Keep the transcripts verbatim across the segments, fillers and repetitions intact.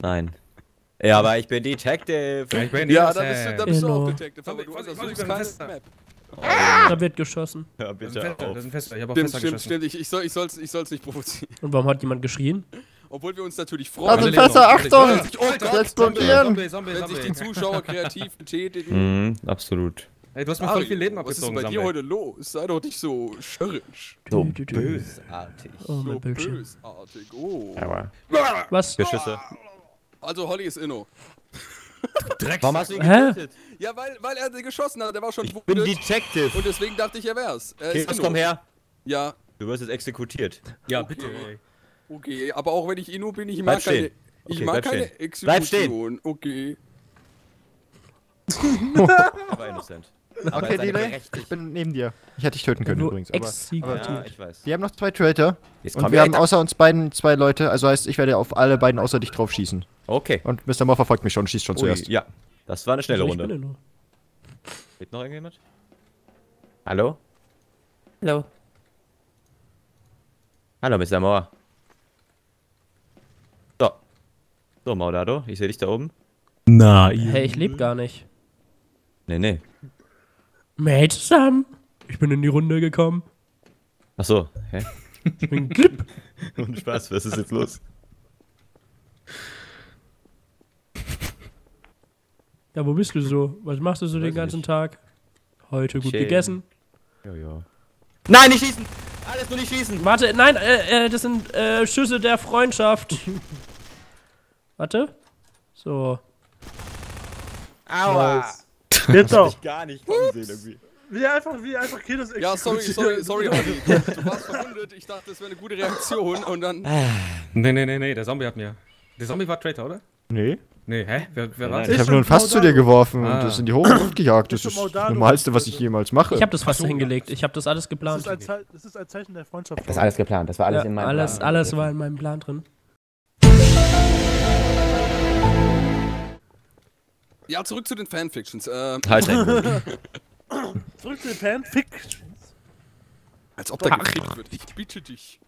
Nein. Ja, aber ich bin Detective. Ich bin ja, da bist du, da bist du auch Detective. Aber du hast keine Map. Oh, ah! Da wird geschossen. Ja, bitte auch. Das ist ein Fester. Ich hab auch Fester geschossen. Stimmt, stimmt, ich, ich, soll, ich, soll's, ich soll's nicht provozieren. Und warum hat jemand geschrien? Obwohl wir uns natürlich freuen. Also Fester, Achtung! Oh Gott, explodieren! Wenn sich die Zuschauer kreativ betätigen. Mhm, absolut. Ey, du hast mir voll viele Läden abgezogen. Was ist bei dir heute los? Sei doch nicht so störrisch. So bösartig. Oh, so bösartig, oh. Was? Geschüsse. Also Holly ist Inno. Dreck. Warum hast du ihn getötet? Ja, weil, weil er geschossen hat, der war schon ich bin Detective. Und deswegen dachte ich, er wär's. Er okay, komm her. Ja. Du wirst jetzt exekutiert. Ja, okay, bitte. Okay, aber auch wenn ich Inno bin, ich mag keine, ich okay, mag keine stehen. Exekution. Bleib stehen. Okay. Aber innocent. Aber okay, Delay, ich bin neben dir. Ich hätte dich töten können, du übrigens. Aber, aber ja, ich weiß. Wir haben noch zwei Traitor. Jetzt und wir haben außer uns beiden zwei Leute. Also heißt, ich werde auf alle beiden außer dich drauf schießen. Okay. Und Mister Moore verfolgt mich schon, schießt schon Ui, zuerst. Ja, das war eine schnelle Runde. Noch. Geht noch irgendjemand? Hallo? Hallo. Hallo, Mister Moore. So. So, Maudado, ich sehe dich da oben. Na, hey, ich lebe gar nicht. Nee, nee. Mate Sam, ich bin in die Runde gekommen. Ach so, hä? Ich bin Clip. Und Spaß, was ist jetzt los? Ja, wo bist du so? Was machst du so Weiß den ganzen nicht. Tag? Heute gut Schön. Gegessen. Ja, ja. Nein, nicht schießen! Alles nur nicht schießen! Warte, nein, äh, äh, das sind äh, Schüsse der Freundschaft. Warte. So. Aua! Scheiß. Jetzt auch. Ich gar nicht kommen sehen irgendwie. Wie einfach, wie einfach Kedos exekutieren. Ja, sorry, sorry, sorry, Olli. Du warst verwundet, ich dachte, das wäre eine gute Reaktion und dann... Nee, nee, nee, nee, der Zombey hat mir... Der Zombey war Traitor, oder? Nee. Nee, hä? Wer, wer war das? Ich hab nur ein Fass zu dir geworfen ah. und das in die hohe Luft gejagt. Das ist das Normalste, was ich jemals mache. Ich hab das Fass so, hingelegt, ich hab das alles geplant. Das ist ein, das ist ein Zeichen der Freundschaft. Das ist alles geplant, das war alles ja, in meinem alles, Plan. Alles war in meinem Plan drin. Ja, zurück zu den Fanfictions. Äh. Halt. Zurück zu den Fanfictions. Als ob da gekriegt wird. Ich bitte dich.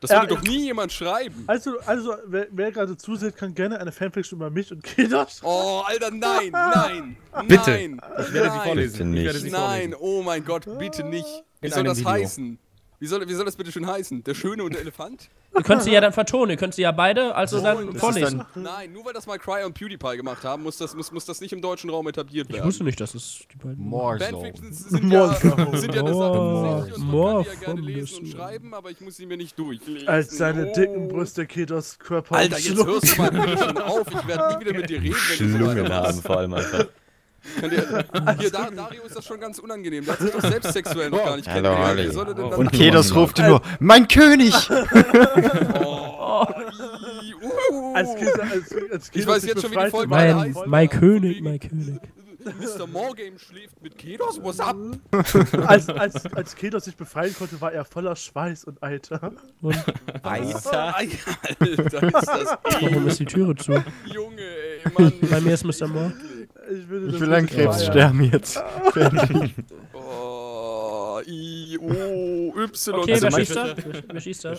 Das ja, würde doch nie jemand schreiben. Also, also wer, wer gerade zusieht, kann gerne eine Fanfiction über mich und Kedos schreiben. Oh, Alter, nein, nein, nein. Bitte. Nein, ich werde sie vorlesen. Bitte nicht. Ich werde sie vorlesen. Nein, oh mein Gott, bitte nicht. Wie In soll das Video. heißen? Wie soll, wie soll das bitte schön heißen? Der Schöne und der Elefant? Ihr könnt sie ja dann vertonen, ihr könnt sie ja beide, also oh, dann vorlesen. Dann, nein, nur weil das mal Cry und PewDiePie gemacht haben, muss das, muss, muss das nicht im deutschen Raum etabliert werden. Ich wusste nicht, dass es die beiden... Fanfictions sind, ja, sind ja eine Sache für sich und man kann die ja gerne lesen und schreiben, aber ich muss sie mir nicht durchlesen. Als seine oh. dicken Brüste Kedos Körper... Alter, jetzt hörst du mal bitte schon auf, ich werde nie wieder mit dir reden, wenn du so weitermachst. Vor allem, Alter. Hier, da, Dario ist das schon ganz unangenehm. Der hat sich doch selbst sexuell noch gar nicht kennengelernt. Und Kedos ruft nur, mein König! Oh, i, uh. als Kinder, als, als ich weiß jetzt schon, wie die Folge mein, mein König, mein König. Mister Moregame schläft mit Kedos, what's up? als, als, als Kedos sich befreien konnte, war er voller Schweiß und Eiter. Und Eiter? Alter, ist das Warum ist die Türe zu? Junge, ey, Mann. Bei mir ist Mister More. Ich, ich will an Krebs ja. sterben jetzt. oh, I, O, Y. Okay, also wer schießt da? Wer schießt da?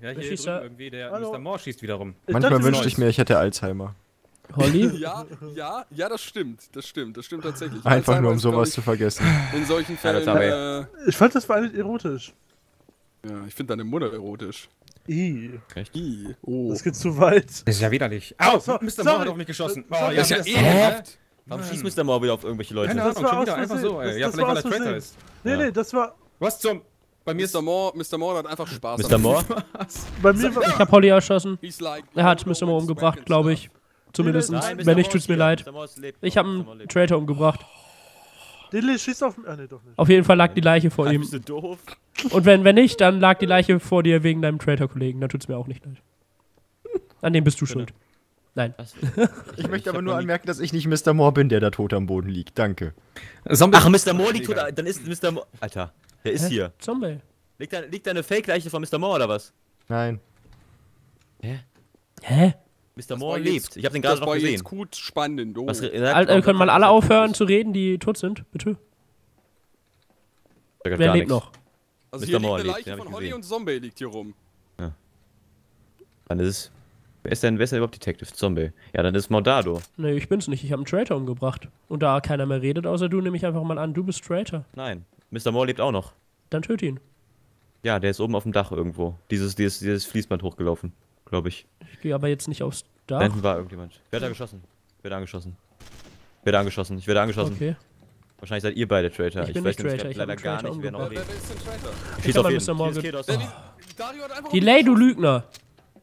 Ja, hier schießt da? Irgendwie der Hallo. Mister Moore schießt wiederum. Manchmal wünschte ich mir, ich hätte Alzheimer. Holly? Ja, ja, ja, das stimmt. Das stimmt, das stimmt tatsächlich. Einfach Alzheimer nur, um sowas ich, zu vergessen. In solchen Fällen, ja, äh, ich fand das vor allem erotisch. Ja, ich finde deine Mutter erotisch. I. Echt? I. Oh. Das geht zu weit. Das ist ja widerlich. Au, oh, so, Mister Moore hat auf mich geschossen. Oh, ja, das ist ja ekelhaft. Warum schießt Mister Moore wieder auf irgendwelche Leute? Keine Ahnung, schon wieder einfach so, ey. Ja, vielleicht weil er Traitor ist. Nee, nee, das war... Was zum... Bei mir ist Mister Moore, Mister Moore hat einfach Spaß. Mister Moore? Bei mir war... Ich hab Holly erschossen. Er hat Mister Moore umgebracht, glaube ich. Zumindest. Wenn nicht, tut's mir leid. Ich hab einen Traitor umgebracht. Diddley schießt auf... Ah, nee, doch nicht. Auf jeden Fall lag die Leiche vor ihm. Bist du doof? Und wenn, wenn nicht, dann lag die Leiche vor dir wegen deinem Traitor-Kollegen. Dann tut's mir auch nicht leid. An dem bist du schuld. Nein. Ich möchte aber nur anmerken, dass ich nicht Mister Moore bin, der da tot am Boden liegt. Danke. Zombey. Ach, Mister Moore liegt tot. Dann ist Mister Moore. Alter, der ist Hä? hier. Zombey. Liegt da, liegt da eine Fake-Leiche von Mister Moore oder was? Nein. Hä? Hä? Mister Moore lebt. Ich hab den gerade noch gesehen. Das war jetzt gut spannend. Oh. Was, Alter, wir können mal alle aufhören zu reden, die tot sind. Bitte. Wer lebt nichts. noch? Also Mister hier Moore liegt eine Leiche lebt, von Holly und Zombey liegt hier rum. Ja. Dann ist es. Wer ist denn, wer ist denn überhaupt Detective? Zombey. Ja, dann ist Maudado. Nee, ich bin's nicht. Ich habe einen Traitor umgebracht. Und da keiner mehr redet, außer du, nehme ich einfach mal an, du bist Traitor. Nein. Mister Moore lebt auch noch. Dann töte ihn. Ja, der ist oben auf dem Dach irgendwo. Dieses, dieses, dieses Fließband hochgelaufen, glaube ich. Ich gehe aber jetzt nicht aufs Dach. Da hinten war irgendjemand. Wer hat da geschossen? Wer hat angeschossen? Wer hat angeschossen? Ich werde angeschossen. Okay. Wahrscheinlich seid ihr beide Traitor. Ich, ich bin weiß nicht Traitor. Ich leider gar nicht, wer noch redet. Schieß auf jeden. Oh. Delay, du Lügner!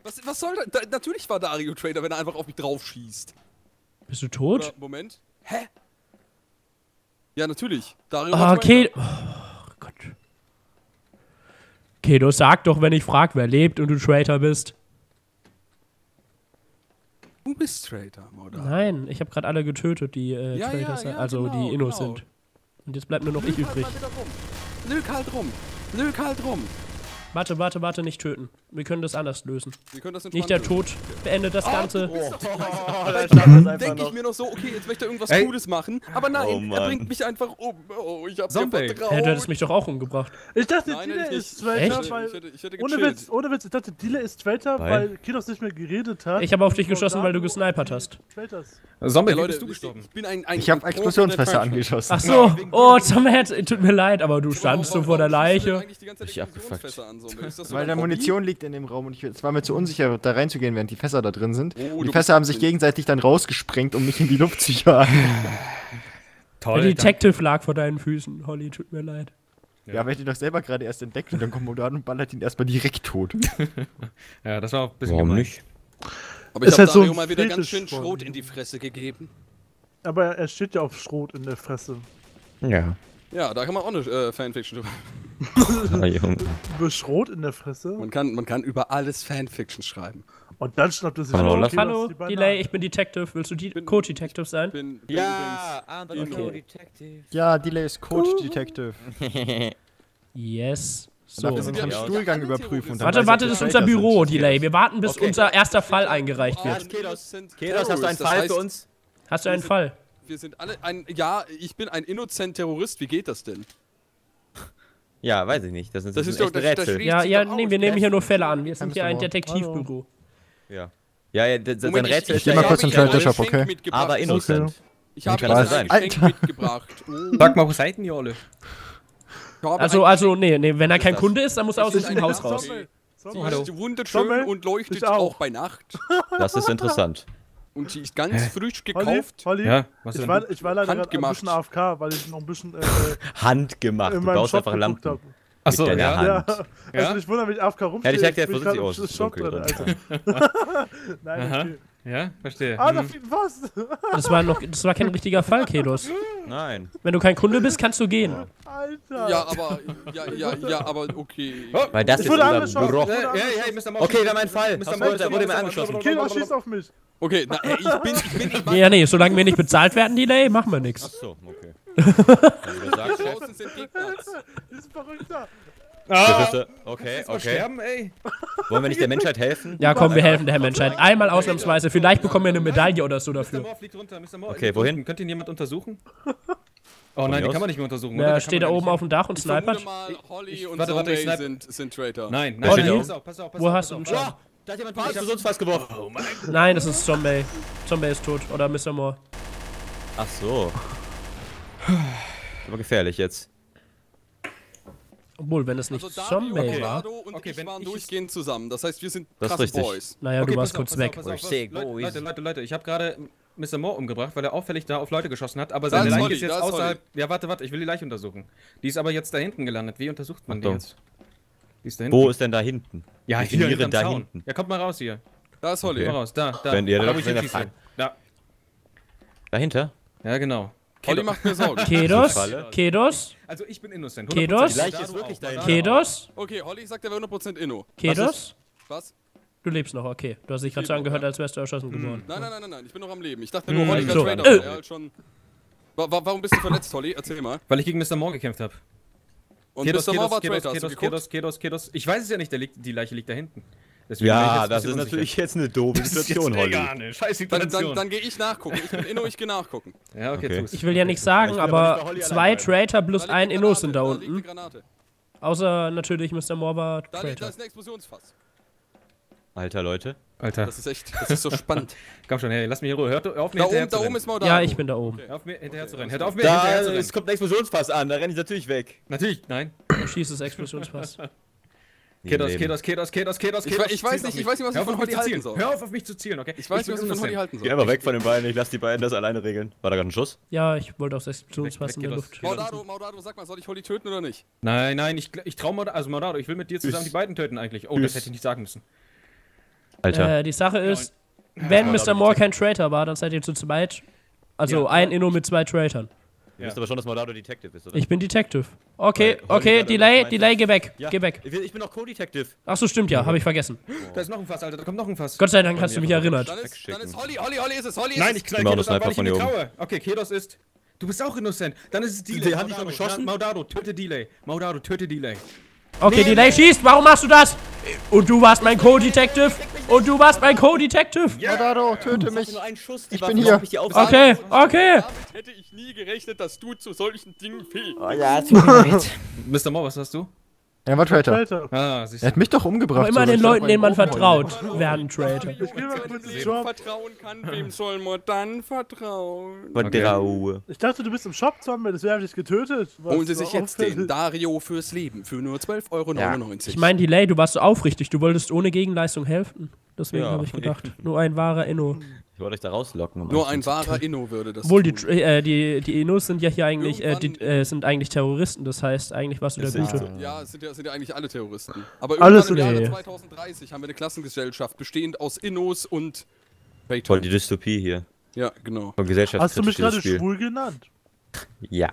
Was, was soll da? Da? Natürlich war Dario Traitor, wenn er einfach auf mich drauf schießt. Bist du tot? Oder, Moment. Hä? Ja, natürlich. Dario ah, okay. Oh Gott. Kedos, sag doch, wenn ich frag, wer lebt und du Traitor bist. Du bist Traitor, oder? Nein, ich habe gerade alle getötet, die äh, ja, Traitor sind, ja, ja, also genau, die Innos genau. sind. Und jetzt bleibt nur noch Lüg ich übrig. Lüg halt rum! Lüg halt rum! Warte, warte, warte, nicht töten. Wir können das anders lösen. Wir können das nicht der Tod beendet das oh, Ganze. Oh. Oh, da denke ich mir noch so, okay, jetzt möchte er irgendwas hey. Cooles machen. Aber nein, oh, er bringt mich einfach um. Oh, ich hab's Zombey. Ja, du hättest mich doch auch umgebracht. Ich dachte, Dile ist Traitor, weil... Ich hätte, ich hätte ohne Witz, ohne Witz, ich dachte, Dile ist Traitor, weil, weil Kedos nicht mehr geredet hat. Ich habe auf dich geschossen, weil du gesnipert hast. Zombey, Leute, bist du gestorben? Ich bin ein, ein ich habe Explosionsfässer angeschossen. Ach so, oh, Zombey, tut mir leid, aber du standst so vor der Leiche. Ich abgefuckt. So, weil da Munition liegt in dem Raum und ich, es war mir zu unsicher, da reinzugehen, während die Fässer da drin sind. Oh, die Fässer haben sich gegenseitig dann rausgesprengt, um mich in die Luft zu jagen. Toll. Der Detective dann. Lag vor deinen Füßen, Holly, tut mir leid. Ja, ja, weil ich den doch selber gerade erst entdeckt und dann kommt Maudado und ballert ihn erstmal direkt tot. Ja, das war auch ein bisschen gemein. Nicht? Aber ich habe Dario so mal wieder ganz schön Schrot in die Fresse gegeben. Aber er steht ja auf Schrot in der Fresse. Ja. Ja, da kann man auch eine äh, Fanfiction schreiben. Über Schrot in der Fresse? Man kann, man kann über alles Fanfiction schreiben. Und dann schnappt er sich Hallo, okay, Hallo die Delay, ich bin Detective. Willst du die Co-Detective sein? Bin, bin, ja, bin okay. Co-Detective. Ja, Delay ist Co-Detective. Yes. So. Wir sind ja am Stuhlgang überprüfen. Warte, warte, das ist unser Büro, Delay. Wir warten, bis okay. unser erster Fall eingereicht wird. Oh, Kedos, Kedos, hast du einen Fall für uns? Hast du einen Fall? Wir sind alle ein. Ja, ich bin ein innozent Terrorist. Wie geht das denn? Ja, weiß ich nicht. Das sind das so ist doch, das, Rätsel. Das ja, ja, nee, wir nehmen hier nur Fälle an. Wir sind hier ein Detektivbüro. Ja. Ja, ja, das, Moment, sein ich, Rätsel ich, ist ich ja. Ich geh mal kurz in den Traitor-Shop, okay? Aber innocent. Okay. Ich habe das sein. mitgebracht. Oh. Sag mal, wo seid denn ihr alle? Also, also, nee, nee, wenn er kein Kunde ist, dann muss er aus dem Haus raus. Sie ist wunderschön und leuchtet auch bei Nacht. Das ist interessant. Und die ist ganz Hä? frisch gekauft. Holly, Holly, ja, was ich, war, ich war leider gerade ein bisschen A F K, weil ich noch ein bisschen... Äh, Handgemacht, du baust Shop einfach Lampen. Achso, ja. ja. Also ja? ich wundere mich, A F K rumsteht. Ehrlich gesagt, der versucht sich aus. Schock drin, Alter. Nein, okay. Ja, verstehe. Ah, da fehlt was. Das war, noch, das war kein richtiger Fall, Kedos. Nein. Wenn du kein Kunde bist, kannst du gehen. Alter. Ja, aber... Ja, ja, ja, aber okay. Oh, weil das ich ist unser Büro. Hey, hey, Mister Moore. Okay, wir haben einen Fall. Mister Moore, der wurde mir angeschossen. Kedos schießt auf mich. Okay, na, ey, ich bin, ich bin, ich bin. Ja, nee, solange wir nicht bezahlt werden, Delay, machen wir nichts. Achso, okay. Draußen sind Gegnerz. Das ist verrückter. Ah, okay, okay. Sterben, ey. Wollen wir nicht der Menschheit helfen? Ja, komm, wir helfen der Menschheit. Einmal ausnahmsweise, vielleicht bekommen wir eine Medaille oder so dafür. Mister Moore fliegt runter, Mister Moore. Okay, wohin? Könnt ihr jemand untersuchen? Oh nein, die kann man nicht mehr untersuchen. Ja, oder? Steht da oben auf dem Dach und snipert. Holly und Zombey sind Traitor. Nein, nein, pass auf, pass auf. Wo hast du den Schaden? Da hat jemand was zu sonst was geworfen. Oh mein Gott. Nein, das ist Zombey. Zombey ist tot. Oder Mister Moore. Ach so. Aber gefährlich jetzt. Obwohl, wenn es nicht also Zombey okay. war. Und okay, ich wenn waren ich durchgehend zusammen. Das heißt, wir sind krass Boys. Naja, okay, du warst auf, kurz auf, weg. Auf, auf, auf. Leute, Leute, Leute, Leute, ich habe gerade Mister Moore umgebracht, weil er auffällig da auf Leute geschossen hat. Aber seine Leiche Holly, ist jetzt ist außerhalb. Holly. Ja, warte, warte, ich will die Leiche untersuchen. Die ist aber jetzt da hinten gelandet. Wie untersucht man Achtung. die jetzt? Ist Wo ist denn da hinten? Ja, ich hier da Zaun. hinten. Ja, kommt mal raus hier. Da ist Holly. Okay. Komm mal raus, da, da. Wenn ihr da ich ich da. Dahinter? Ja, genau. Kedos. Holly macht mir Sorgen. Kedos? Kedos? Also ich bin innocent. Kedos? Kedos? Okay, Holly sagt, er wäre hundert Prozent Inno. Kedos? Was? Du lebst noch, okay. Du hast dich gerade so angehört, als wärst du erschossen hm. geworden. Nein, nein, nein, nein, nein, ich bin noch am Leben. Ich dachte nur, hm. Holly so. Traitor. Äh. Halt schon. Warum bist du verletzt, Holly? Erzähl mal. Weil ich gegen Mister Moore gekämpft habe. Und Kedos, Kedos, Kedos, Kedos, Kedos, Kedos, Kedos, Kedos. Ich weiß es ja nicht, der liegt, die Leiche liegt da hinten. Deswegen ja, das ist unsicher. Natürlich jetzt eine doofe Situation, Holly. Dann, dann, dann gehe ich nachgucken. Ich bin Inno, ich gehe nachgucken. Ja, okay. okay. Ich will ja nicht sagen, ja, aber nicht zwei Traitor plus da ein Inno sind da unten. Da Außer natürlich Mister Moore war Traitor. Da, da ist ein Explosionsfass. Alter, Leute. Alter. Das ist echt, das ist so spannend. Komm schon, hey, lass mich in Ruhe. Hört auf, mir da oben, da oben ist Maudado. Ja, ich bin da oben. Hör auf, mir hinterher zu rennen. Hört auf, mir hinterher zu rennen. Es kommt ein Explosionsfass an, da renne ich natürlich weg. Natürlich, nein. Du schießt das Explosionsfass. Kedos, Kedos, Kedos, Kedos, Kedos, Kedos. Ich weiß nicht, ich weiß nicht, was ich von Holly halten soll. Hör auf, auf mich zu zielen, okay? Ich weiß nicht, was ich von Holly halten soll. Geh einfach weg von den beiden, ich lass die beiden das alleine regeln. War da gerade ein Schuss? Ja, ich wollte aufs Explosionsfass in der Luft. Maudado, Maudado, sag mal, soll ich Holly töten oder nicht? Nein, nein, ich, ich trau Maudado, also Maudado, ich will mit dir zusammen die beiden töten eigentlich. Oh, das hätte ich nicht sagen müssen. Alter. Äh, die Sache ist, ja, wenn Mister Moore kein Traitor war, dann seid ihr zu zweit. Also ja, ein Inno mit zwei Traitern. Ja. Ihr wisst aber schon, dass Maudado Detective ist, oder? Ich bin Detective. Okay, Weil, okay, Delay, Delay, geh weg, ja. geh weg. Ich bin auch Co-Detective. Achso, stimmt ja, habe ich vergessen. Oh. Da ist noch ein Fass, Alter, da kommt noch ein Fass. Gott sei Dank hast du mich erinnert. Dann ist, dann ist Holly, Holly, Holly ist es, Holly ist es. Nein, ich knall Kedos an, weil ich mir traue. Okay, Kedos ist... Du bist auch innocent. Dann ist es Delay. Hat dich schon geschossen? Maudado, töte Delay. Maudado, töte Delay. Okay, Delay schießt, warum machst du das? Und du warst mein Co-Detective. Und du warst mein Co-Detective. Ja, Maudado, töte mich. Nur einen Schuss, die ich bin hier. Mich okay, okay. Damit hätte ich nie gerechnet, dass du zu solchen Dingen fähig bist. Oh ja, tut mir leid. Mister Moore, was hast du? Er war Traitor. Ah, er hat mich doch umgebracht. Aber immer so, den Leuten, denen man vertraut, werden Traitor. Ich will mal kurz den Job. Vertrauen kann, wem soll man dann vertrauen? Okay. Ich dachte, du bist im Shop, Zombey, deswegen habe ich dich getötet. Holen Sie sich jetzt den Dario fürs Leben für nur zwölf Euro neunundneunzig. Ja. Ich meine, Delay, du warst so aufrichtig, du wolltest ohne Gegenleistung helfen. Deswegen ja, habe ich gedacht, nur ein wahrer Inno. Ich wollte euch da rauslocken. Nur ein wahrer Inno würde das Obwohl, tun. Die, äh, die, die Innos sind ja hier eigentlich, äh, die, äh, sind eigentlich Terroristen, das heißt, eigentlich warst du der Gute. Sind, ja, es sind, ja, sind ja eigentlich alle Terroristen. Aber irgendwann im Jahre zwanzig dreißig haben wir eine Klassengesellschaft, bestehend aus Innos und... Voll die Dystopie hier. Ja, genau. Von Gesellschaft. Hast du mich gerade schwul genannt? Ja.